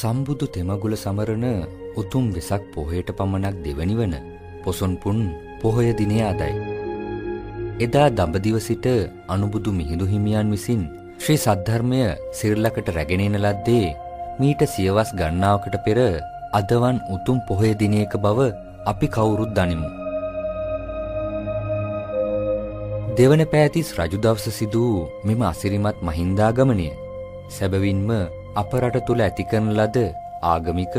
සම්බුදු තෙමගුල සමරන උතුම් වෙසක් පොහොයට පමණක් දෙවැනි වන පොසොන් පුන් පොහොය දිනේ ආදයි. එදා දඹදිව සිට අනුබුදු මිහිඳු හිමියන් විසින් ශ්‍රී සද්ධර්මය සිරලකට රැගෙන එන ලද්දේ මීට සියවස් ගණනාවකට පෙර අදවන් උතුම් පොහොය දිනයක බව අපි කවුරුත් දනිමු. දෙවන පෑතිස් රජු දවස සිදූ මෙම අසිරිමත් මහින්දාගමනය සැබවින්ම අප රට තුළ ඇති කරන ලද ආගමික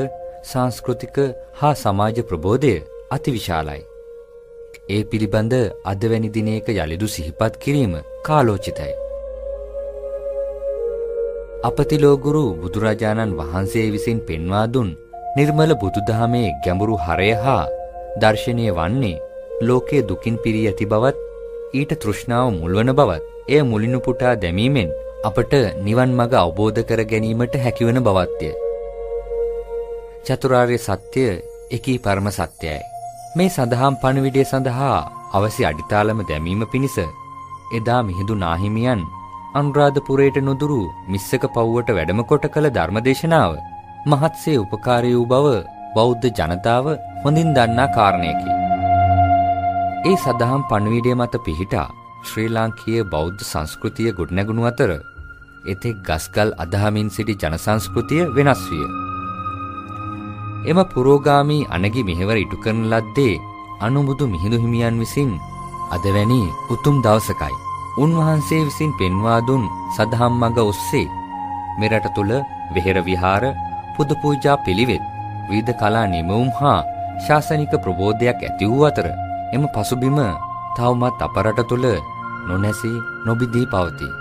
සංස්කෘතික හා සමාජ ප්‍රබෝධය අතිවිශාලයි. ඒ පිළිබඳ අද වැනි දිනයක යලිදු සිහිපත් කිරීම කාලෝචිතයි. අපතිලෝගුරු බුදුරජාණන් වහන්සේ විසින් පෙන්වා දුන් නිර්මල බුදුදහමේ ගැඹුරු හරය හා දර්ශනීය වන්නේ ලෝකයේ දුකින් පිරී ඇති බවත් ඊට තෘෂ්ණාව මුල්වන බවත් එය මුලිනු පුටා දැමීමෙන් අපට නිවන් මඟ අවබෝධ කර ගැනීමට හැකිවන බවත්ය. චතුරාර්ය සත්‍ය එකී පරම සත්‍යයි. මේ සඳහාම් පණිවිඩය සඳහා අවශ්‍ය අඩිතාලම දැමීම පිණිස එදා මිහිඳු නාහිමියන් අනුරාධපුරයට නොදුරු මිස්සක පව්වට වැඩම කොට කළ ධර්මදේශනාව මහත්සේ උපකාරී වූ බව බෞද්ධ ජනතාව හොඳින් දන්නා කාරණයකි. ඒ සදහම් පණිවිඩය මත පිහිටා ශ්‍රී ලාංකීය බෞද්ධ සංස්කෘතිය ගොඩනැගුණු අතර එතෙක් ගස්කල් අදහමින් සිටි ජන සංස්කෘතිය වෙනස් විය. එම පුරෝගාමී අනගි මෙහෙවර ඉටු කරන ලද්දේ අනුබුදු මිහිඳු හිමියන් විසින් අදවැනි උතුම් දවසකයි උන්වහන්සේ විසින් පෙන්වා දුන් සදහම් මඟ ඔස්සේ මෙරට තුළ වෙහෙර විහාර පුද පූජා පිළිවෙත් විවිධ කලා නිමවුම් හා ශාසනික ප්‍රබෝධයක් ඇති වූ අතර එම පසුබිම තවමත් අප රට තුළ නොනැසී නොබිදී පවතී.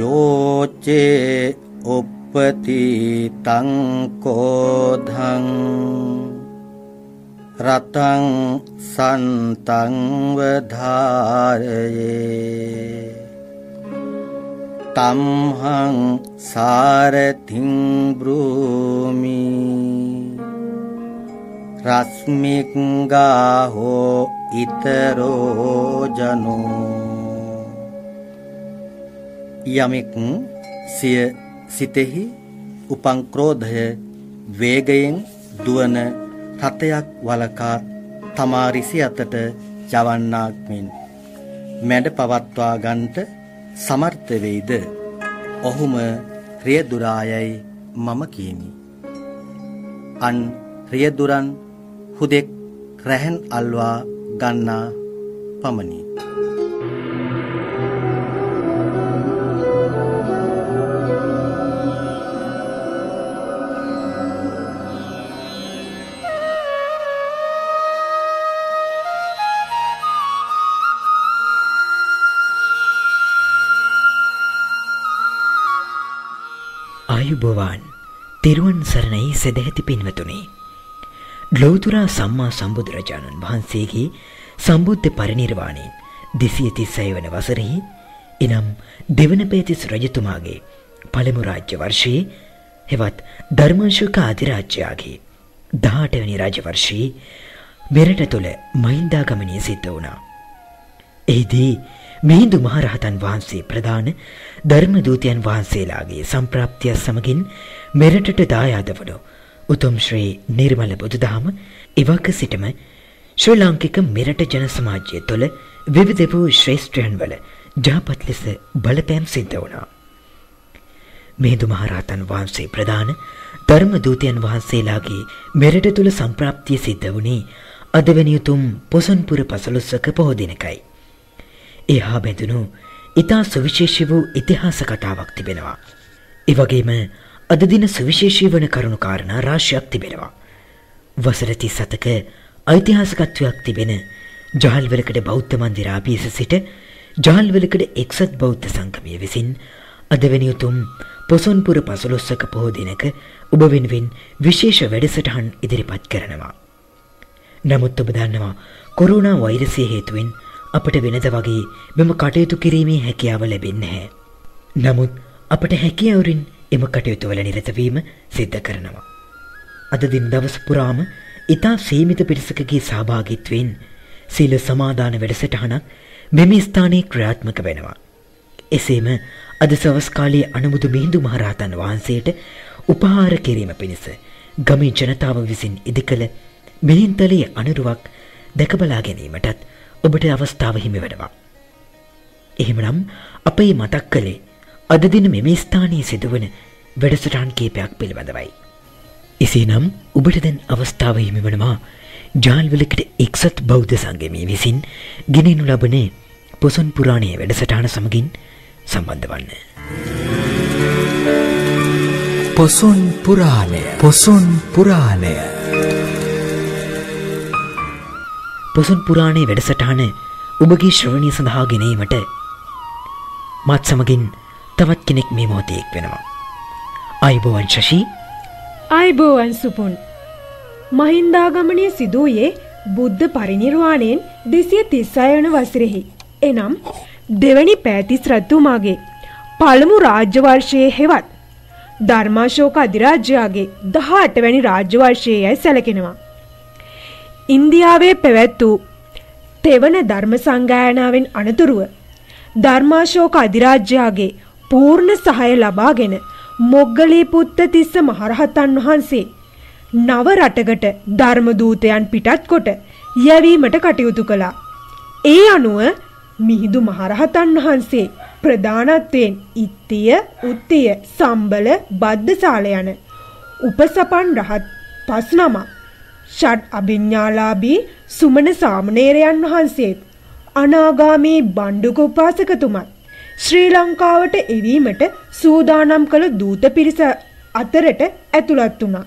යෝචේ උප්පතිතං කෝධං රතං සන්තං වධාරයේ तमहं सारथिं ब्रूमि रश्मिगाहो इतरो जनो यमिक सिय सितेहि उपंक्रोधय वेगयेन दुवन रथयक वलका तमा රිසි අතට යවන්නාක් මෙන් මැඩ පවත්වා ගන්නට සමර්ථ වේද? ඔහුම රියදුරායයි මම කියමි. අන් රියදුරන් හුදෙක් රැහන් අල්වා ගන්නා පමණි. ආයුබෝවන්. තෙරුවන් සරණයි සදැහැති පින්වතුනි. ලෞතුරා සම්මා සම්බුදුරජාණන් වහන්සේගේ සම්බුද්ධ පරිනිර්වාණයෙන් 236 වන වසරෙහි එනම් දෙවන පෑතිස් රජතුමාගේ පළමු රාජ්‍ය වර්ෂයේ හෙවත් ධර්මාශෝක අධිරාජ්‍යයාගේ 18 වෙනි රාජ්‍ය වර්ෂයේ මෙරට තුළ මහින්දාගමනය සිද්ධ වුණා. එහිදී මිහිඳු මහරහතන් වහන්සේ ප්‍රධාන ධර්ම දූතයන් වහන්සේලාගේ සම්ප්‍රාප්තිය සමගින් මෙරටට දායාද වන උතුම් ශ්‍රී නිර්මල බුදුදහම එවක සිටම ශ්‍රී ලාංකික මෙරට ජන සමාජය තුළ විවිධ වූ ශ්‍රේෂ්ඨයන් වල යහපත් ලෙස බලපෑම් සිද්ධ වුණා. මිහිඳු මහරහතන් වහන්සේ ප්‍රධාන ධර්ම දූතයන් වහන්සේලාගේ මෙරට තුළ සම්ප්‍රාප්තිය සිද්ධ වුණේ අදවැනි උතුම් පොසොන්පුර පසළොස්වක පොහොය දිනකයි. එහා බැඳුණු ඉතා සුවිශේෂී වූ ඉතිහාස කතාවක් තිබෙනවා. එවැගේම අද දින සුවිශේෂී වන කරුණු කාරණා රාශියක් තිබෙනවා. වසර 37ක ඓතිහාසිකත්වයක් තිබෙන ජහල්වලකඩ බෞද්ධ මන්දිර ආභියස සිට ජහල්වලකඩ එක්සත් බෞද්ධ සංගමය විසින් අදවැනි උතුම් පොසොන්පුර පසළොස්වක පොහොය දිනක ඔබ වෙනුවෙන් විශේෂ වැඩසටහන් ඉදිරිපත් කරනවා. නමුත් ඔබ දන්නවා කොරෝනා වෛරසය හේතුවෙන් අපට වෙනද වගේ මෙම කටයුතු කිරීමේ හැකියාව ලැබෙන්නේ නැහැ. නමුත් අපට හැකියාවරින් එම කටයුතු වල නිරත වීම සිද්ධ කරනවා. අද දින දවස පුරාම ඉතා සීමිත පිරිසකගේ සහභාගීත්වයෙන් සීල සමාදාන වැඩසටහනක් මෙම ස්ථානයේ ක්‍රියාත්මක වෙනවා. එසේම අද සවස් කාලයේ අනුමුදු මිහිඳු මහරහතන් වහන්සේට උපහාර කිරීම පිණිස ගමේ ජනතාව විසින් ඉදිකළ මිහින්තලයේ අනුරුවක් දැකබලා ගැනීමටත් ඔබට අවස්ථාව හිමි වෙනවා. එහෙමනම් අපේ මතක් කළේ අද දින මෙම ස්ථානයේ සිදුවන වැඩසටහන් කීපයක් පිළිබඳවයි. එසේනම් ඔබට දැන් අවස්ථාව හිමි වෙනවා ජාල්වලකට එක්සත් බෞද්ධ සංගමයේ විසින් ගෙනෙනු ලබන පොසොන් පුරාණයේ වැඩසටහන සමගින් සම්බන්ධ වන්න. පොසොන් පුරාණය. පොසොන් පුරාණය. පොසොන් පුරාණයේ වැඩසටහන ඔබගේ ශ්‍රවණය සඳහා ගෙනීමට මාත් සමගින් තවත් කෙනෙක් මේ මොහොතේ එක් වෙනවා. ආයුබෝවන් ශෂි. ආයුබෝවන් සුපුන්. මහින්දාගමනය සිදුවයේ බුද්ධ පරිනිර්වාණයෙන් 236 වන වසරෙහි. එනම් දෙවැනි පෑතිස් රජතුමාගේ පළමු රාජ්‍ය වර්ෂයේ හෙවත් ධර්මාශෝක අධිරාජ්‍යයාගේ 18 වැනි රාජ්‍ය වර්ෂයේයි සැලකෙනවා. ඉන්දියාවේ පැවැත් වූ තෙවන ධර්ම සංගායනාවෙන් අනතුරුව ධර්මාශෝක අධිරාජ්‍යයාගේ පූර්ණ සහාය ලබාගෙන මොග්ගලීපුත්ත තිස්ස මහරහතන් වහන්සේ නව රටකට ධර්මදූතයන් පිටත් කොට යැවීමට කටයුතු කළා. ඒ අනුව මිහිඳු මහරහතන් වහන්සේ ප්‍රධානත්වයෙන් ඉත්තිය, උත්තිය, සම්බල, බද්දසාල යන උපසපන් රහත් පස් නම ෂඩ් අභිඥාලාභී සුමන සාමණේරයන් වහන්සේත් අනාගාමී බණ්ඩුක උපාසකතුමත් ශ්‍රී ලංකාවට එවීමට සූදානම් කළ දූත පිරිස අතරට ඇතුළත් වුණා.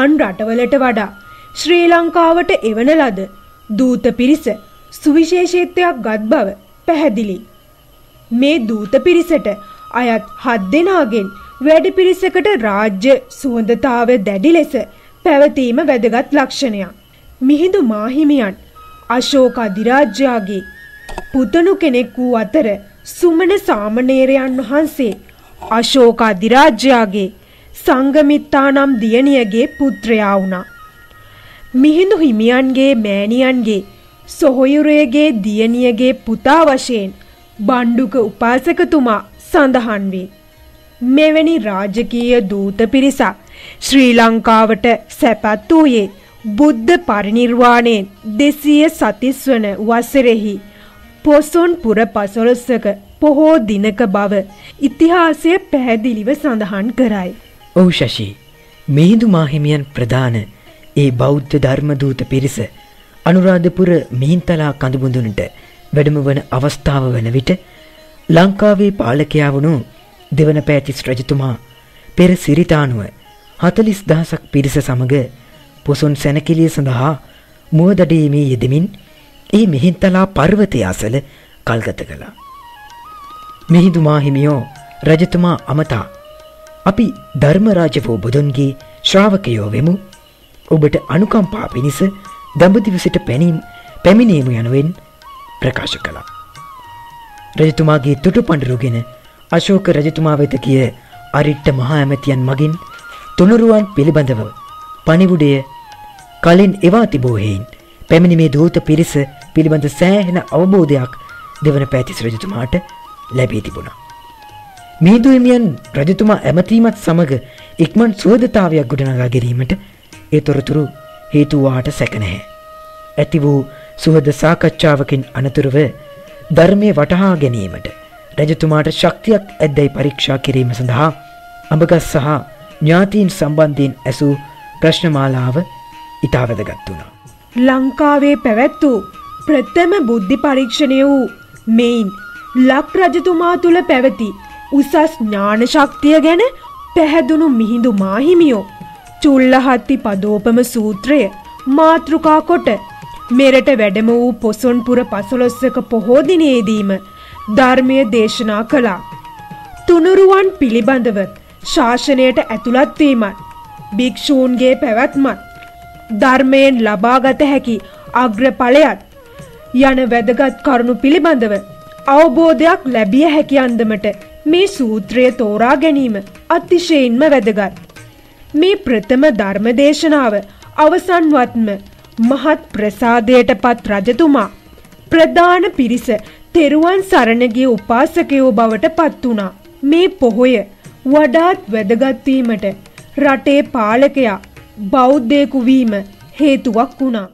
අන් රටවලට වඩා ශ්‍රී ලංකාවට එවන ලද දූත පිරිස සුවිශේෂීත්වයක් ගත් බව පැහැදිලි. මේ දූත පිරිසට අයත් 7 දෙනාගෙන් වැඩි පිරිසකට රාජ්‍ය සුහදතාවය දැඩි ලෙස පැවතීම වැදගත් ලක්ෂණයක්. මිහිඳු මාහිමියන් අශෝක අධිරාජ්‍යයාගේ පුතණු කෙනෙක් වූ අතර සුමන සාමණේරයන් වහන්සේ අශෝක අධිරාජ්‍යයාගේ සංගමිත්තානම් දියණියගේ පුත්‍රයා වුණා. මිහිඳු හිමියන්ගේ මෑණියන්ගේ සොහොයුරයගේ දියණියගේ පුතා වශයෙන් බණ්ඩුක උපාසකතුමා සඳහන් වේ. මෙවැනි රාජකීය දූත පිරිසක් ශ්‍රී ලංකාවට සැපත් වූයේ බුද්ධ පරිනිර්වාණයෙන් 230 වන වසරෙහි පොසොන් පුර පසළොස්වක පොහෝ දිනක බව ඉතිහාසය පැහැදිලිව සඳහන් කරයි. ඔව් ශෂි, මිහිඳු මාහිමියන් ප්‍රධාන ඒ බෞද්ධ ධර්ම දූත පිරිස අනුරාධපුර මිහින්තලා කඳුබුඳුනට වැඩම වන අවස්ථාව වන විට ලංකාවේ පාලකයා වුණු දෙවන පෑතිස් රජතුමා පෙර සිරිතානුව 40,000ක් පිරිස සමග පොසොන් සැනකෙළිය සඳහා මුවදඩීමේ යෙදෙමින් ඒ මිහින්තලා පර්වතය අසල කල්ගත කළා. මිහිඳු මාහිමියෝ රජතුමා අමතා අපි ධර්මරාජ වූ බුදුන්ගේ ශ්‍රාවකයෝ වෙමු. ඔබට අනුකම්පා පිණිස දඹදිව සිට පැමිණීම යනුවෙන් ප්‍රකාශ කළා. රජතුමාගේ තුටු පඬුරුගෙන අශෝක රජතුමා වෙත ගිය අරිට්ඨ මහා ඇමතියන් මගින් තුනුරුවන් පිළිබඳව පණිවුඩය කලින් එවා තිබූ හේයින් පැමිණීමේ දූත පිරිස පිළිබඳ සෑහෙන අවබෝධයක් දෙවන පෑතිස් රජතුමාට ලැබී තිබුණා. මිහිඳු හිමියන් රජතුමා ඇමතීමත් සමග ඉක්මන් සුහදතාවයක් ගොඩනගා ගැනීමට ඒ තොරතුරු හේතු වාට සැක නැහැ. ඇති වූ සුහද සාකච්ඡාවකින් අනතුරුව ධර්මයේ වටහා ගැනීමට රජතුමාට ශක්තියක් ඇද්දයි පරීක්ෂා කිරීම සඳහා අඹගස් සහ ඥාතීන් සම්බන්ධයෙන් ඇසූ ප්‍රශ්නමාලාව ඉතා වැදගත් වුණා. ලංකාවේ පැවැත් වූ ප්‍රථම බුද්ධි පරීක්ෂණය වූ මෙයින් ලක් රජතුමා තුළ පැවති උසස් ඥාන ශක්තිය ගැන පැහැදුණු මිහිඳු මාහිමියෝ චුල්ලහත්ති පදෝපම සූත්‍රය මාතෘකා කොට මෙරට වැඩම වූ පොසොන් පුර 15 පොහෝ දිනේදීම ධර්මයේ දේශනා කළා. තුනුරුවන් පිළිබඳව ශාසනයට ඇතුළත් වීමත් භික්ෂූන්ගේ පැවැත්මත් ධර්මයෙන් ලබාගත හැකි අග්‍රඵලයත් යන වැදගත් කරුණු පිළිබඳව අවබෝධයක් ලැබිය හැකි අන්දමට මේ සූත්‍රය තෝරා ගැනීම අතිශයින්ම වැදගත්. මේ ප්‍රථම ධර්ම දේශනාව අවසන්වත්ම महत् प्रसादයට පත් රජතුමා ප්‍රධාන පිරිස තෙරුවන් සරණ ගිය උපාසකයෝ බවට පත් වුණා. මේ පොහොය වඩාත් වැදගත් වීමට රටේ පාලකයා බෞද්ධයෙකු වීම හේතුවක් වුණා.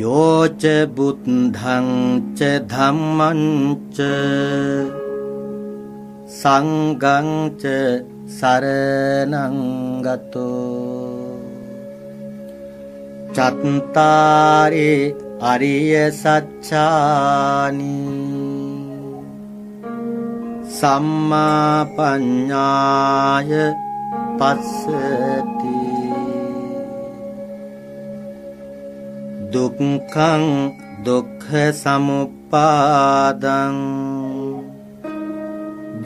योच बुद्धं च धम्मं च संगं च शरणं गतो चत्तारि आर्य सत्यानि सम्मा पඤ්ඤාය पश्यति दुःखं दुःख समुपादं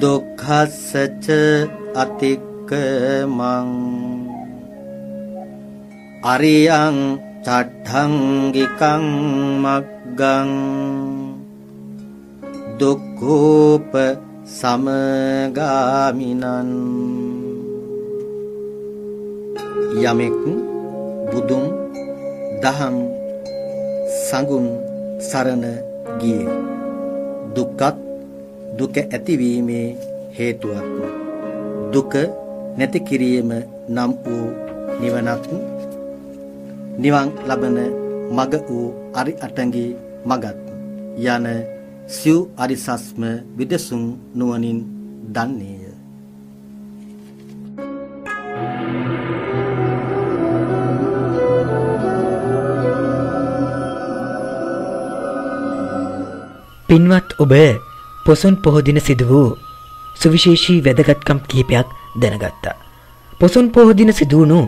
दुःखस्य च अतिक्रमं आर्यं चट्टङ्गिकं मग्गं दुःखोपशमगामिनं යමෙක් බුදුන් දහම් සංගුන් සරණ ගියේ දුක්ඛත් දුක ඇතිවීමේ හේතුවක් දුක නැති කිරීම නම් වූ නිවනක් නිවන් ලබන මග වූ අරි අටඟි මගත් යන සිව් අරිසස්ම විදසුන් නුවණින් දන්නේය. පින්වත් ඔබ පොසොන් පොහොය දින සිදු වූ සුවිශේෂී වැදගත්කම් කිහිපයක් දැනගත්තා. පොසොන් පොහොය දින සිදු වුණු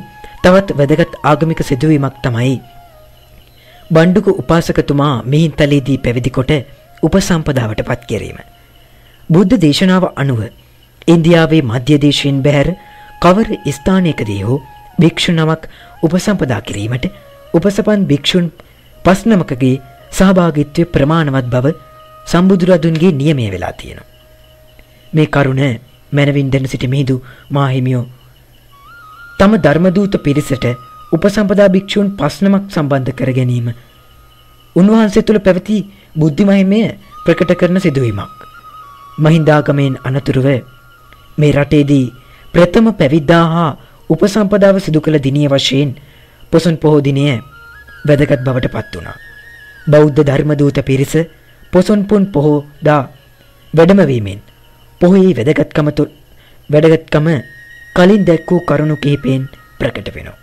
තවත් වැදගත් ආගමික සිදුවීමක් තමයි බණ්ඩුක උපාසකතුමා මිහින්තලේදී පැවිදි කොට උපසම්පදාවටපත් කිරීම. බුද්ධ දේශනාව අනුව ඉන්දියාවේ මධ්‍යදේශයෙන් බැහැර කවර ස්ථානයකදී හෝ භික්ෂුණමක් උපසම්පදා කිරීමට උපසපන් භික්ෂුන් පස්නමකගේ සහභාගීත්වය ප්‍රමාණවත් බව සම්බුදුරදුන්ගේ නියමය වෙලා තියෙනවා. මේ කරුණ මනවින් දැන සිට මිහිඳු මාහිමියෝ තම ධර්මදූත පිරිසට උපසම්පදා භික්ෂූන් 5 නමක් සම්බන්ධ කර ගැනීම උන්වහන්සේ තුළ පැවති බුද්ධි මහිමය ප්‍රකට කරන සිදුවීමක්. මහින්දාගමෙන් අනතුරුව මේ රටේදී ප්‍රථම පැවිද්දා හා උපසම්පදාව සිදු කළ දිනයේ වශයෙන් පොසොන් පොහොය දිනය වැදගත් බවට පත් වුණා. බෞද්ධ ධර්මදූත පිරිස පොසොන් පුන් පොහොදා වැඩමවීමෙන් පොහොයේ වැදගත්කම කලින් දැක් වූ කරුණු කිහිපෙන් ප්‍රකට වෙනවා.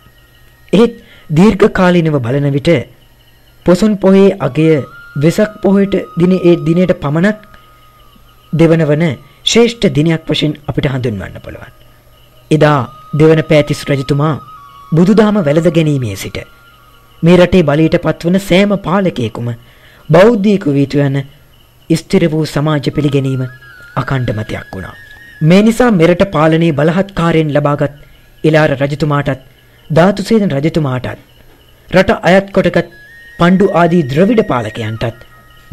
එහෙත් දීර්ඝකාලීනව බලන විට පොසොන් පොහොයේ අගය වෙසක් පොහොයට දිනේට පමණක් දෙවනවන ශ්‍රේෂ්ඨ දිනයක් වශයෙන් අපිට හඳුන්වන්න පුළුවන්. එදා දෙවන පෑතිස් රජතුමා බුදුදහම වැළඳ ගැනීමේ සිට මේ රටේ බලයට පත්වන සෑම පාලකයෙකුම බෞද්ධයෙකු වීතු යන ස්ථිර වූ සමාජ පිළිගැනීම අඛණ්ඩ මතයක් වුණා. මේ නිසා මෙරට පාලනයේ බලහත්කාරයෙන් ලබාගත් ඉලාර රජතුමාටත් ධාතුසේන රජතුමාටත් රට අයත් කොටගත් පණ්ඩු ආදී ද්‍රවිඩ පාලකයන්ටත්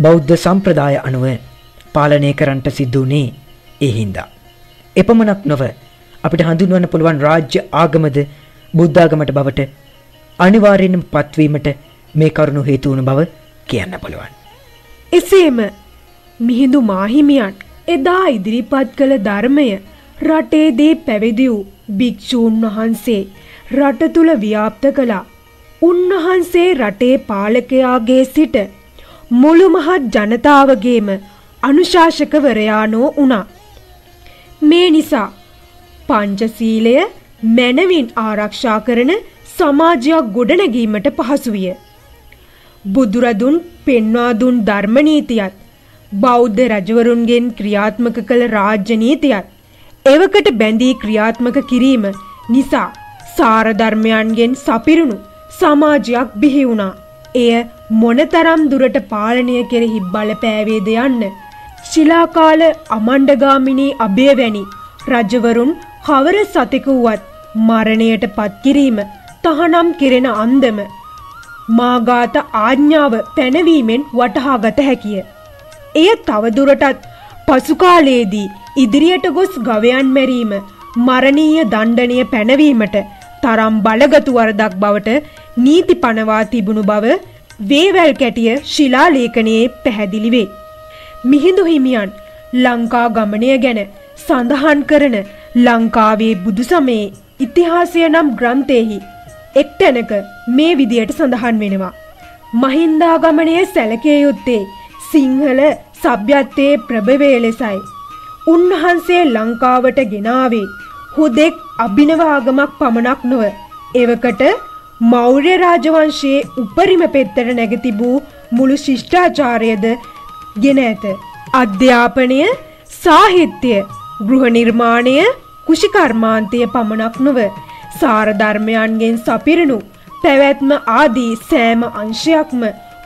බෞද්ධ සම්ප්‍රදාය අනුව පාලනය කරන්නට සිදු වුණේ ඒ හින්දා. එපමණක් නොව අපිට හඳුන්වන්න පුළුවන් රාජ්‍ය ආගමද බුද්ධාගමට බවට අනිවාර්යෙන්ම පත්වීමට මේ කරුණු හේතු වුණු බව කියන්න පුළුවන්. එසේම මිහිඳු මාහිමියන් එදා ඉදිරිපත් කළ ධර්මය රටේදී පැවිදි වූ භික්ෂූන් වහන්සේ රට තුල ව්‍යාප්ත කළා. උන්වහන්සේ රටේ පාලකයාගේ සිට මුළු මහත් ජනතාවගේම අනුශාසකවරයාණෝ වුණා. මේ නිසා පංචශීලය මනවින් ආරක්ෂා කරන සමාජයක් ගොඩනැගීමට පහසු විය. බුදුරදුන් පෙන්වා දුන් ධර්ම නීතියත් බෞද්ධ රජවරුන්ගෙන් ක්‍රියාත්මක කළ රාජ්‍ය නීතියත් එවකට බැඳී ක්‍රියාත්මක කිරීම නිසා සාර ධර්මයන්ගෙන් සපිරුණු සමාජයක් බිහි වුණා. එය මොනතරම් දුරට පාලනය කෙරෙහි බලපෑවේද යන්න ශිලාකාල අමණ්ඩගාමිනී අබේවැනි රජවරුන් කවර සතෙකු වුවත් මරණයට පත් කිරීම තහනම් කෙරෙන අන්දම මාඝාත ආඥාව පැනවීමෙන් වටහාගත හැකිය. එය තවදුරටත් පසුකාලයේදී ඉදිරියට ගොස් ගවයන් මැරීම මරණීය දණ්ඩනීය පැනවීමට තරම් බලගතු වරදක් බවට නීති පනවා තිබුණු බව වේවැල් කැටිය ශිලා ලේඛනයේ පැහැදිලි වේ. මිහිඳු හිමියන් ලංකා ගමනය ගැන සඳහන් කරන ලංකාවේ බුදු සමයේ ඉතිහාසය නම් ග්‍රන්ථයෙහි එක්තැනක මේ විදියට සඳහන් වෙනවා. මහින්දාගමනයේ සැලකිය යුත්තේ සිංහල සભ્યත්වයේ ප්‍රභවය ලෙසයි. උන්වහන්සේ ලංකාවට ගෙනාවේ හුදෙක් අභිනව ආගමක් පමණක් නොව එවකට මෞර්ය රාජවංශයේ උපරිම පෙත්තට නැගී තිබූ මුළු ශිෂ්ටාචාරයද ගෙන ඇත. අධ්‍යාපනය, සාහිත්‍ය, ගෘහ නිර්මාණය, කුෂිකර්මාන්තය පමණක් නොව සාරධර්මයන්ගෙන් සපිරණු පැවැත්ම ආදී සෑම අංශයක්ම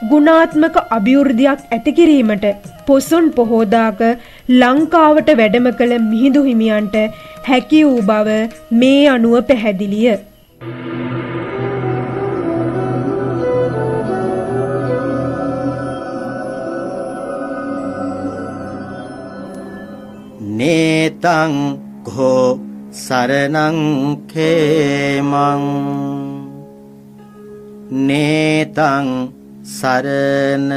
ගුණාත්මක අභිවෘද්ධියක් ඇති කිරීමට පොසොන් පොහෝදාක ලංකාවට වැඩම කළ මිහිඳු හිමියන්ට හැකි වූ බව මේ අනුව පැහැදිලිය. නේතං ඝෝ සරණං ඛේමං නේතං සරණ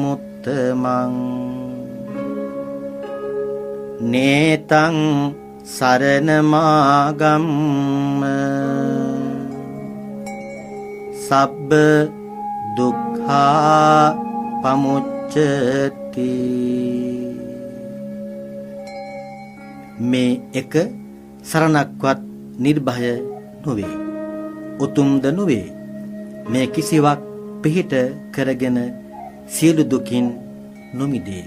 මුත්තමං නේතං සරණ මාගම්ම සබ්බ දුක්ඛා පමුච්චති. මේ එක සරණක්වත් නිර්භය නොවේ, උතුම්ද නොවේ. මේ කිසිවක් පිහිට කරගෙන සියලු දුකින් නොමිදේ.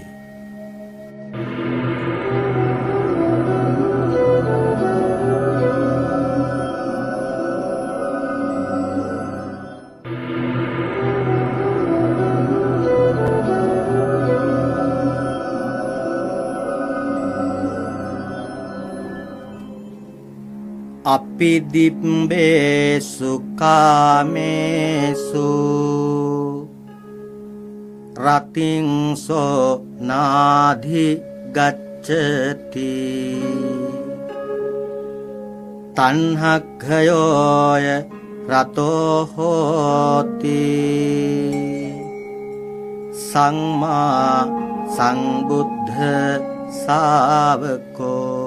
අපිදිබ්බේසු කාමේසු රතිං සෝ නාධි ගච්ඡති තණ්හක්ඛයෝය රතෝ හෝති සම්මා සම්බුද්ධ ශාවකෝ.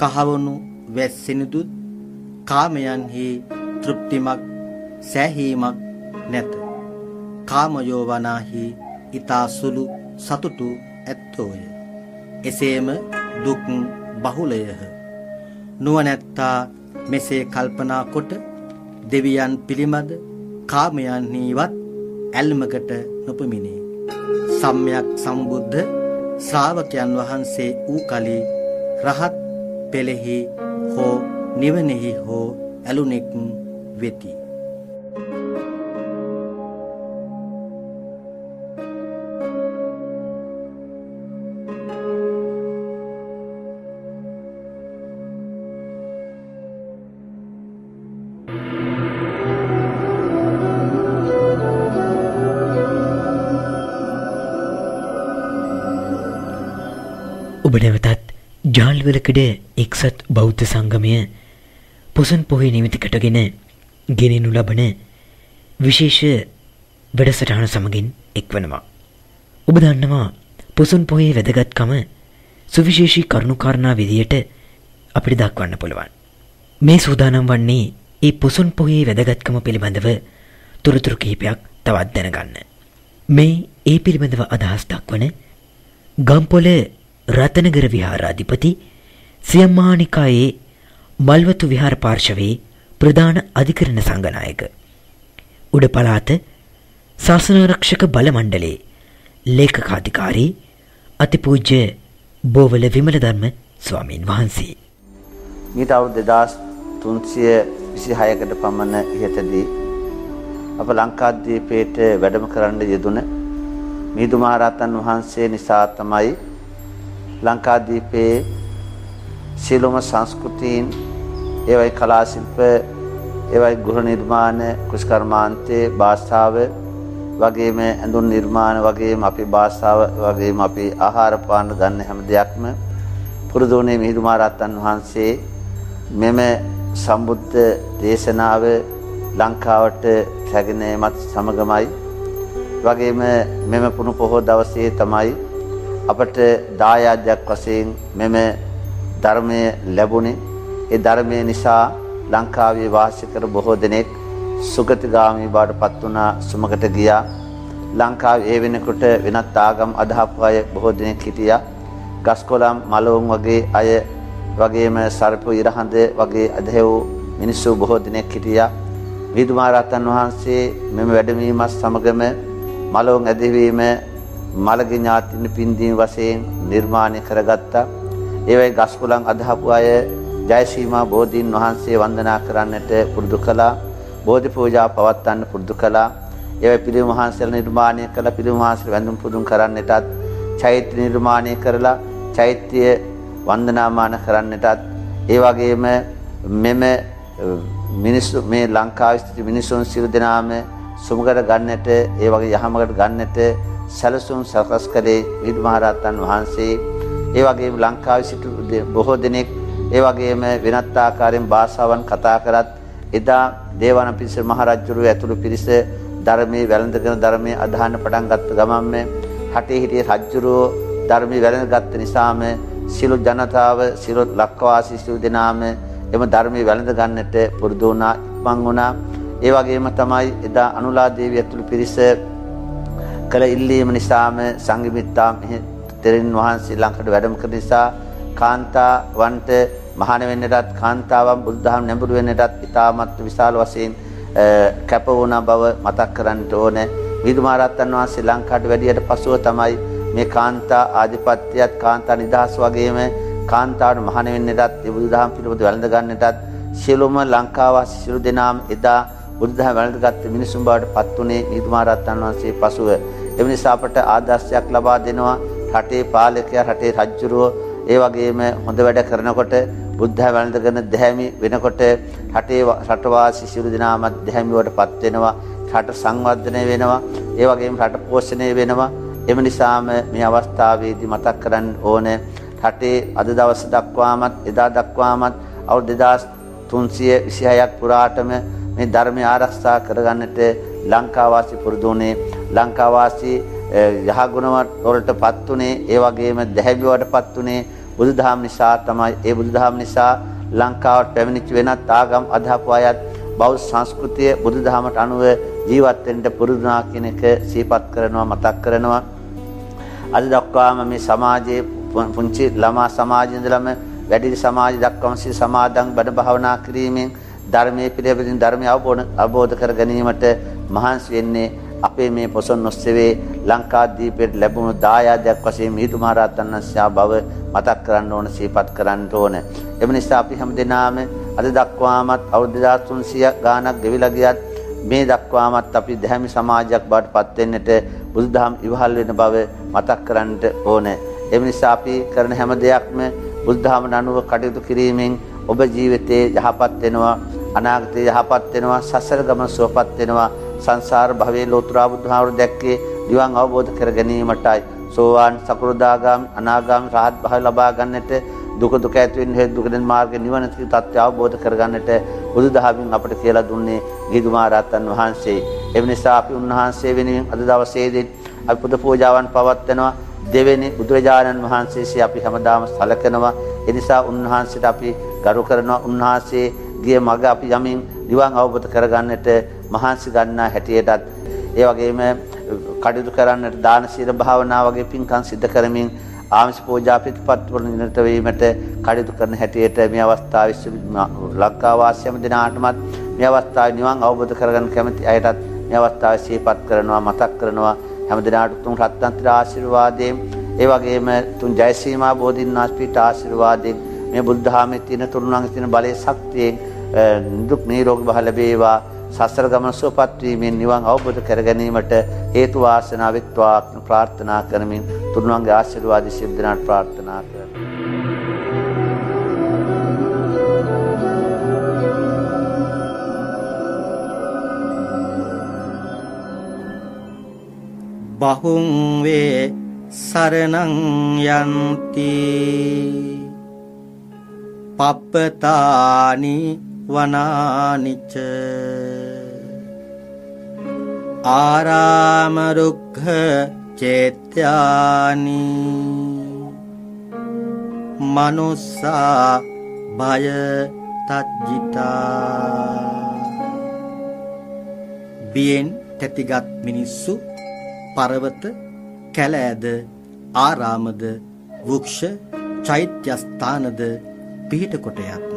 කහවණු වැස්සෙනිදුත් කාමයන්හි තෘප්තිමක් සෑහීමක් නැත. කාමයෝවනාහි ඊතා සුළු සතුටු ඇත්තෝය. එසේම දුක් බහුලය. නුවණැත්තා මෙසේ කල්පනා කොට දෙවියන් පිළිමද කාමයන්හිවත් ඇල්මකට නොපමිනේ. සම්්‍යක් සම්බුද්ධ ශ්‍රාවකයන් වහන්සේ ඌ කලී රහත් පෙළෙහි හෝ නිවනෙහි හෝ ඇලුනෙක් වෙති. ඔබ නැවතත් ජාල්වලකඩ එක්සත් බෞද්ධ සංගමය පොසොන් පොහේ නිමිති කොටගෙන ගෙනෙනු ලබන විශේෂ වැඩසටහන සමගින් එක්වනවා. ඔබ දන්නවා පොසොන් පොහේ වැදගත්කම සුවිශේෂී කරුණු කාරණා විදියට අපිට දක්වන්න පුළුවන්. මේ සූදානම් වන්නේ මේ පොසොන් පොහේ වැදගත්කම පිළිබඳව තොරතුරු කිහිපයක් තවත් දැනගන්න. මේ ඒ පිළිබඳව අදහස් දක්වන ගම්පොළ රතනගර විහාරාධිපති සියම්මානිකායේ මල්වතු විහාර පාර්ශවයේ ප්‍රධාන අධිකරණ සංගනායක උඩ පළාත ශාසනාරක්ෂක බල මණ්ඩලයේ ලේකකාධිකාරී අතිපූජ්‍ය බෝවල විමලධර්ම ස්වාමීන් වහන්සේ. මීට අවුරුදු 1326කට පමණ ඉහතදී අප ලංකාද්වීපයට වැඩම කරන්න යෙදුන මිහිඳු මහරහතන් වහන්සේ නිසා තමයි ලංකාදීපයේ සියලුම සංස්කෘතීන්, ඒවයි කලාශිල්ප, ඒවයි ගෘහ නිර්මාණ, කුෂ්කර්මාන්තයේ භාෂාව, වගේම ඇඳුම් නිර්මාණ වගේම අපේ භාෂාව වගේම අපේ ආහාර පාන ගන්න හැම දෙයක්ම පුරුදුනේ මිහිඳුමාරාතන් වහන්සේ මෙම සම්බුද්ධ දේශනාව ලංකාවට පැගෙන යාමත් සමගමයි වගේම මෙම පුණු පොහොව දවසේ තමයි අපට දායාදයක් වශයෙන් මෙම ධර්මය ලැබුණේ ඒ ධර්මය නිසා ලංකාවේ වාසය කර බොහෝ දෙනෙක් සුගතගාමී බවටපත් වුණා සුමකට ගියා ලංකාවේ ඒ වෙනකොට වෙනත් ආගම් අදහපු අය බොහෝ දෙනෙක් හිටියා ගස්කොළන් මලවුන් වගේ අය වගේම සර්ප ඉරහඳ වගේ අධහෙව් මිනිස්සු බොහෝ දෙනෙක් හිටියා විදුමාරාතන් වහන්සේ මෙම වැඩමීමත් සමගම මලවුන් ඇදහිවීම මලගේ ඥාතින් පින්දීම් වශයෙන් නිර්මාණය කරගත්තා ඒවයි ගස්කොළන් අදහපු අය ජයසීමා බෝධීන් වහන්සේ වන්දනා කරන්නට පුරුදු කළා බෝධි පූජා පවත්වන්න පුරුදු කළා ඒවයි පිළිම වහන්සේලා නිර්මාණය කළ පිළිම වහන්සේ වැඳුම් පුදුම් කරන්නටත් චෛත්‍ය නිර්මාණය කරලා චෛත්‍ය වන්දනාමාන කරන්නටත් ඒ වගේම මෙම මිනිස්සු මේ ලංකාවේ සිට මිනිසුන් සියලු දෙනාම සුමගට ගන්නට ඒ වගේ යහමකට ගන්නට සැලසුම් සකස් කළේ විදුමාරාතන් වහන්සේ ඒ වගේම ලංකාවේ සිට බොහෝ දෙනෙක් ඒ වගේම වෙනත් ආකාරයෙන් භාෂාවන් කතා කරත් එදා දේවානම්පියස මහරජුගේ ඇතුළු පිරිස ධර්මයේ වැළඳගෙන ධර්මයේ අදහන්න පටන් ගත්ත ගමන් මේ හටේ හිටිය රජුරෝ ධර්මයේ වැළඳගත් නිසාම සිළු ජනතාව සිළු ලක්වාසී සිළු දෙනාම එම ධර්මයේ වැළඳ ගන්නට පුරුදු වුණා ඉක්මන් වුණා ඒ වගේම තමයි එදා අනුලා දේවිය ඇතුළු පිරිස කළ ඉල්ලීම නිසාම සංගමිත්තා මෙහි තෙරණ වහන්සේ ලංකාවට වැඩම කර නිසා කාන්තාවන්ට මහාන වෙන්නටත් කාන්තාවන් බුදුදහම නැඹුරු වෙන්නටත් ඉතාමත් විශාල වශයෙන් කැප වුණ බව මතක් කරන්නට ඕනේ විදුමාරාතන් වහන්සේ ලංකාවට වැඩියට පසුව තමයි මේ කාන්තා ආධිපත්‍යයත් කාන්තා නිදහස වගේම කාන්තාවන් මහාන වෙන්නටත් බුදුදහම පිළිබඳ වැළඳ ගන්නටත් සියලුම ලංකාවාසී සියලු දෙනාම එදා බුදුදහම වැළඳගත් මිනිසුන් බවට පත් වුණේ විදුමාරාතන් වහන්සේ පසුව ඒ නිසා අපට ආදර්ශයක් ලබා දෙනවා රටේ පාලකයා රටේ රජුරෝ ඒ වගේම හොඳ වැඩ කරනකොට බුද්ධය වැළඳගෙන දැහැමි වෙනකොට රටේ රටවාසී සියලු දෙනාමත් දැහැමිවටපත් වෙනවා රට සංවර්ධනය වෙනවා ඒ වගේම රට පෝෂණය වෙනවා එම නිසාම මේ අවස්ථාවේදී මතක් කරන්න ඕනේ රටේ අද දවස් දක්වාමත් එදා දක්වාමත් අවුරුදු 2326ක් පුරාටම මේ ධර්මය ආරක්ෂා කරගන්නට ලංකාවාසී පුරුදුනේ ලංකාවාසී යහගුණවත් වලටපත් උනේ ඒ වගේම දැහැමිවටපත් උනේ බුදුදහම නිසා තමයි ඒ බුදුදහම නිසා ලංකාවට පැමිණිච්ච වෙනත් ආගම් අදහපු අයත් බෞද්ධ සංස්කෘතිය බුදුදහමට අනුව ජීවත් වෙන්න පුරුදුනා කියන එක සිහිපත් කරනවා මතක් කරනවා අද දක්වාම මේ සමාජයේ පුංචි ළමා සමාජයේ ඉඳලම වැඩිහිටි සමාජ දක්වාම සිය සමාදන් බණ භාවනා කිරීමෙන් ධර්මයේ පිළිපදින් ධර්මය අවබෝධ කර ගැනීමට මහන්සි වෙන්නේ අපේ මේ පොසොන් ඔස්සේ ලංකාද්වීපයට ලැබුණු දායාදයක් වශයෙන් මිහිඳුමාරාතන් වහන්සේ බව මතක් කරන්න ඕන සිහිපත් කරන්න ඕන. එම නිසා අපි හැමදෙනාම අද දක්වාමත් අවුරුදු 2300 ගාණක් ගෙවිලා ගියත් මේ දක්වාමත් අපි දැහැමි සමාජයක් බවට පත් වෙන්නට බුදුදහම ඉවහල් වෙන බව මතක් කරන්න ඕන. එම නිසා අපි කරන හැම දෙයක්ම බුදුදහම අනුව කටයුතු කිරීමෙන් ඔබ ජීවිතේ යහපත් වෙනවා අනාගතේ යහපත් වෙනවා සසර ගමන සුවපත් වෙනවා සංසාර භවයේ ලෝතර බුද්ධාවර දැක්කේ දිවන් අවබෝධ කර ගැනීමටයි සෝවාන් සකෘදාගාමී අනාගාමී රහත් භාවය ලබා ගන්නට දුක ඇති වෙන හේතු දුක දෙන මාර්ගයේ නිවන තත්ත්වය අවබෝධ කර ගන්නට බුදුදහමින් අපට කියලා දුන්නේ මිහිඳුමාරාතන් වහන්සේ. ඒ නිසා අපි උන්වහන්සේ වෙනුවෙන් අද දවසේදී අපි පුද පූජාවන් පවත්වනවා දෙවෙනි බුදුරජාණන් වහන්සේසේ අපි හැමදාම සැලකනවා. ඒ නිසා උන්වහන්සේට අපි ගරු කරනවා උන්වහන්සේ ගිය මඟ අපි යමින් දිවන් අවබෝධ කර ගන්නට මහන්සි ගන්නා හැටියටත් ඒ වගේම කටයුතු කරන්නට දාන සීල භාවනා වගේ පින්කම් සිදු කරමින් ආමිෂ පූජා පිටපත් වල නිරත වීමට කටයුතු කරන හැටියට මේ අවස්ථාවේ ලංකාවාසීයම දිනාටමත් මේ අවස්ථාවේ නිවන් අවබෝධ කරගන්න කැමති අයටත් මේ අවස්ථාවේ සිහිපත් කරනවා මතක් කරනවා හැම දිනාට තුන් රත්නත්‍ර ආශිර්වාදයෙන් ඒ වගේම තුන් ජයසීමා බෝධින් වහන්සේ පිට ආශිර්වාදයෙන් මේ බුද්ධ ධර්මයේ තියෙන තරුණංගේ තියෙන බලයේ ශක්තියෙන් දුක් නිරෝගී බව ලැබේවා සසර ගමන සුවපත් වීමෙන් නිවන් අවබෝධ කර ගැනීමට හේතු වාසනා වෙත්වා කියලා ප්‍රාර්ථනා කරමින් තරුණංගේ ආශිර්වාදයෙන් සියලු දෙනාට ප්‍රාර්ථනා කරමි. बहुं वे शरणं यन्ति पप्पतानि वनानि च आरामरुग्घ चेत्यानि मनुस्सा भय तज्जिता बियेन තැතිගත් මිනිස්සු පරවත කැලෑද ආරාමද වෘක්ෂ චෛත්‍ය ස්ථානද පිහිට කොට යත්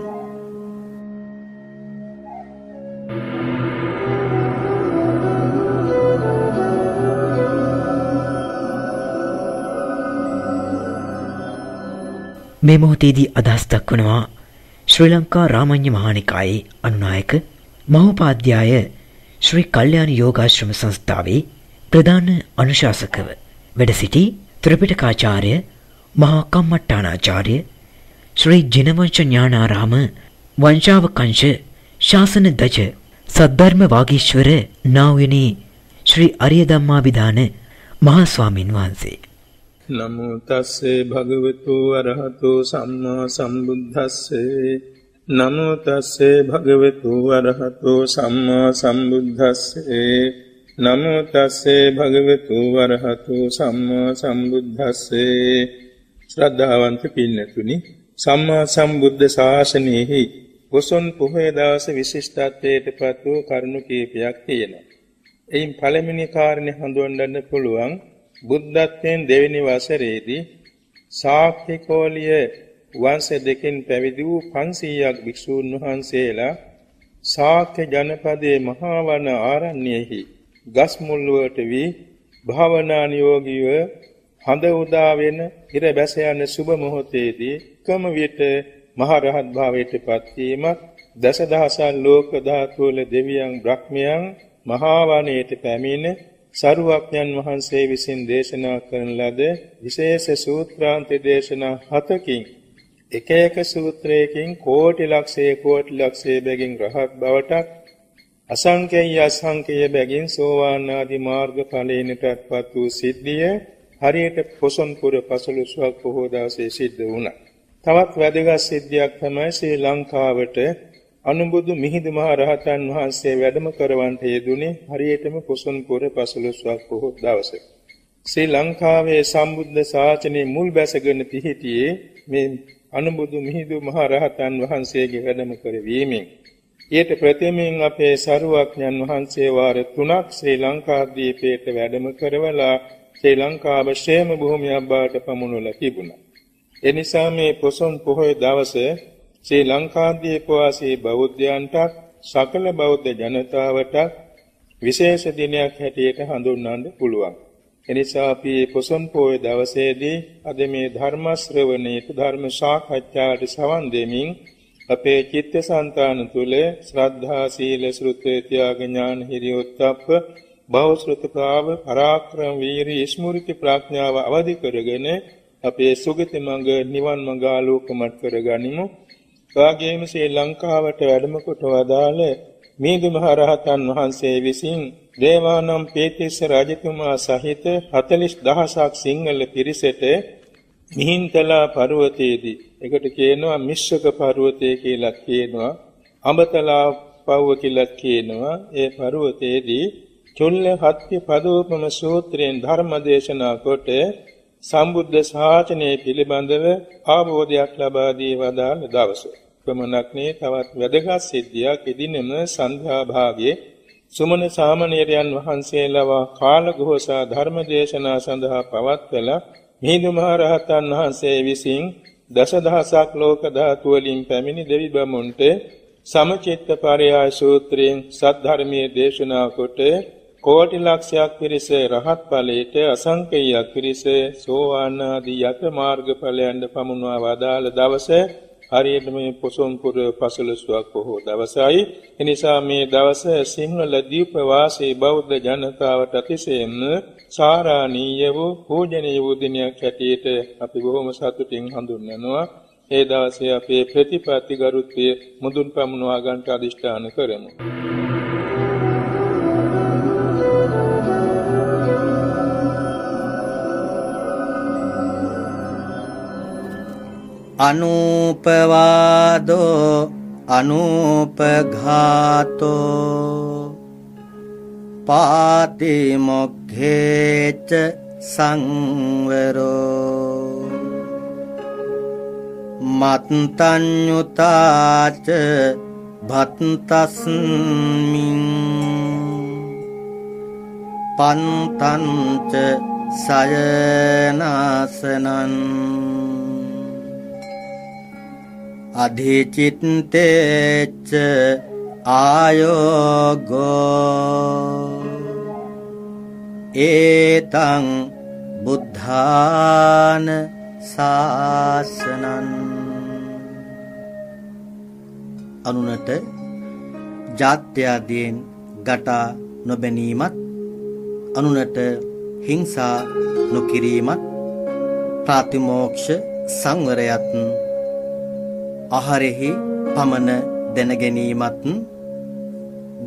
මේ මොහොතේදී අදහස් දක්වනවා ශ්‍රී ලංකා රාමඤ්ඤ මහානිකායේ අනුනායක මහෝපාද්‍යය श्री कल्याण योगाश्रम संस्थावे प्रधान अनुशासक वेडसिटी त्रिपिटकाचार्य महाकम्मट्टानाचार्य श्री जिनवंश ज्ञानाराम वंशावकांश शासन दज सद्धर्म वागीश्वर ना उयने श्री अरियधम्माभिधान महास्वामीन वහන්සේ नमो तस्से भगवतो अरहतो सम्मा सम्बुद्धस्से नमो तस्से भगवतो अरहतो सम्मा सम्बुद्धस्से नमो तस्से भगवतो अरहतो सम्मा सम्बुद्धस्से श्रद्धावंत පින්නතුනි सम्मा සම්බුද්ධ ශාසනයෙහි පොසොන් පොහේ දවසේ විශිෂ්ටත්වයට පත් වූ කරුණු කීපයක් තියෙනවා. එයින් පළමුනි කාරණේ හඳුන්වන්න පුළුවන් බුද්ධත්වයෙන් දෙවෙනි වසරේදී සාක්ෂිකෝලිය වංශ දෙකෙන් පැවිදි වූ 500ක් භික්ෂූන් වහන්සේලා ශාක්‍ය ජනපදයේ මහා වන ආරණ්‍යයේහි ගස් මුල් වලට වී භාවනා නියෝගීව හඳ උදා වෙන ඉර බැස යන සුබ මොහොතේදී කම විට මහ රහත් භාවයට පත්වීම දසදහසක් ලෝක ධාතු වල දෙවියන් බ්‍රහ්මයන් මහා වනයේට පැමිණ සරුවඥන් වහන්සේ විසින් දේශනා කරන ලද විශේෂ සූත්‍රාන්ත දේශනා 7කින් එක එක සූත්‍රයකින් කෝටි ලක්ෂයේ බැගින් රහත් බවට අසංකේය අසංකේය බැගින් සෝවාන් ආදී මාර්ග ඵලයටපත් වූ සිද්ධිය හරියට පොසොන් පුර පසළොස්වක පොහෝ දවසේ සිද්ධ වුණා. තවත් වැදගත් සිද්ධියක් තමයි ශ්‍රී ලංකාවට අනුබුදු මිහිඳු මහ රහතන් වහන්සේ වැඩම කරවන්ට යෙදුනේ හරියටම පොසොන් පුර පසළොස්වක පොහෝ දවසේ. ශ්‍රී ලංකාවේ සම්බුද්ධ ශාසනයේ මුල් බැසගෙන පිහිටියේ මේ අනුබුදු මිහිඳු මහ රහතන් වහන්සේගේ වැඩම කරවීමෙන් ඊට ප්‍රථමයෙන් අපේ සරුවඥන් වහන්සේ වාර 3ක් ශ්‍රී ලංකාද්වීපයට වැඩම කරවලා ශ්‍රී ලංකාව ශ්‍රේම භූමියක් බවට පමුණුවලා තිබුණා. ඒ නිසා මේ පොසොන් පොහොය දවසේ ශ්‍රී ලංකාද්වීප වාසී බෞද්ධයන්ට සකල බෞද්ධ ජනතාවට විශේෂ දිනයක් හැටියට හඳුන්වන්න පුළුවන්. එනිසා අපි පොසොන් පොය දවසේදී අද මේ ධර්ම ශ්‍රවණයට ධර්ම සාකච්ඡාට සවන් දෙමින් අපේ චිත්තසංතාන තුල ශ්‍රද්ධා සීල ශ්‍රුති ත්‍යාග ඥාන හිරියොත්ප්ප බෞද්ධ ප්‍රාව පරාක්‍රම වීරි ස්මෘති ප්‍රඥාව අවදි කරගෙන අපේ සුගති මඟ නිවන් මඟ ආලෝකමත් කරගනිමු. එවාගේම ශ්‍රී ලංකාවට වැඩම කොට වදාළ මිහිඳු මහ රහතන් වහන්සේ විසින් දේවානම් පේතිස්ස රජතුමා සහිත 40000ක් සිංහල පිරිසට මිහින්තලා පර්වතයේදී එකට කියනවා මිශ්‍රක පර්වතය කියලා කියනවා අඹතලා පව්ව කියලා කියනවා. ඒ පර්වතයේදී චුල්ල හත්ති පදෝපම සූත්‍රයෙන් ධර්ම දේශනා කොට සම්බුද්ධ ශාසනය පිළිබඳව ආභෝධයක් ලබා දී වදාළ දවස. ප්‍රමණක්නේ තවත් වැදගත් සිද්ධියක් එදිනෙම සන්ධ්‍යා භාගයේ සුමන සාමණේරයන් වහන්සේලා කාලඝෝසා ධර්ම දේශනා සඳහා පවත්වලා මිහිඳු මහ රහතන් වහන්සේ විසින් දසදහසක් ලෝක ධාතු වලින් පැමිණි දෙවි බමුණට සමචිත්ත පරියාය සූත්‍රයෙන් සද්ධර්මයේ දේශනා කොට කෝටි ලක්ෂයක් පිරිස රහත් ඵලයට අසංකේයයක් පිරිස සෝවාන් ආදී යත මාර්ග ඵලයන්ට පමුණවා වදාළ දවසේ හරියට මේ පොසොන් පුර පසළොස්වක පොහෝ දවසයි. එනිසා මේ දවස සිංහල දීප වාසී බෞද්ධ ජනතාවට අතිශයින්ම සාරාණීය වූ පූජනීය වූ දිනයක් හැටියට අපි බොහොම සතුටින් හඳුන්වනවා. ඒ දවසේ අපේ ප්‍රතිපත්ති ගරුත්වය මුදුන් පමුණවා ගන්නට අදිෂ්ඨාන කරමු. अनूपवादो अनूपघातो पातिमोक्षेच संवरो मतन्युताच भत्तस्मिं पन्तञ्च सयनासनं अधिचिन्तेच आयोगो एतं बुद्धान शासनं। අනුනට ජාත්‍යාදීන් ගටා නොබැනීමත් අනුනට හිංසා නොකිරීමත් ප්‍රාතිමෝක්ෂ සංවරයත් ආහාරෙහි පමන දැන ගැනීමත්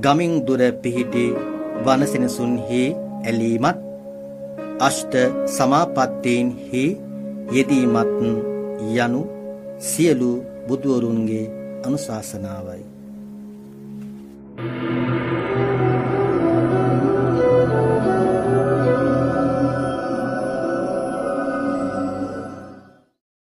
ගමින් දුර පිහිටි වනසෙනසුන්හි ඇලීමත් අෂ්ට සමාපත්තීන්හි යෙදීමත් යනු සියලු බුදුවරුන්ගේ अनुशासनावई।